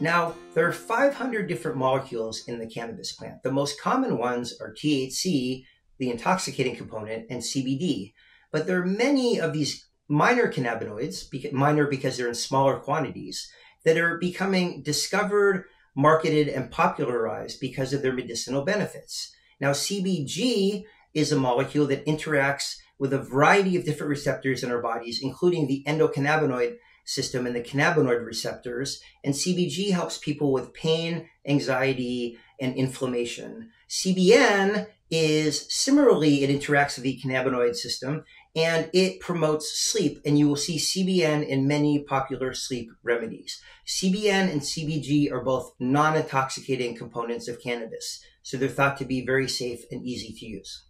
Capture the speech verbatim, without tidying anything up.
Now, there are five hundred different molecules in the cannabis plant. The most common ones are T H C, the intoxicating component, and C B D. But there are many of these minor cannabinoids, minor because they're in smaller quantities, that are becoming discovered, marketed, and popularized because of their medicinal benefits. Now, C B G is a molecule that interacts with a variety of different receptors in our bodies, including the endocannabinoid system and the cannabinoid receptors. And C B G helps people with pain, anxiety, and inflammation. C B N is similarly, it interacts with the cannabinoid system and it promotes sleep. And you will see C B N in many popular sleep remedies. C B N and C B G are both non-intoxicating components of cannabis. So they're thought to be very safe and easy to use.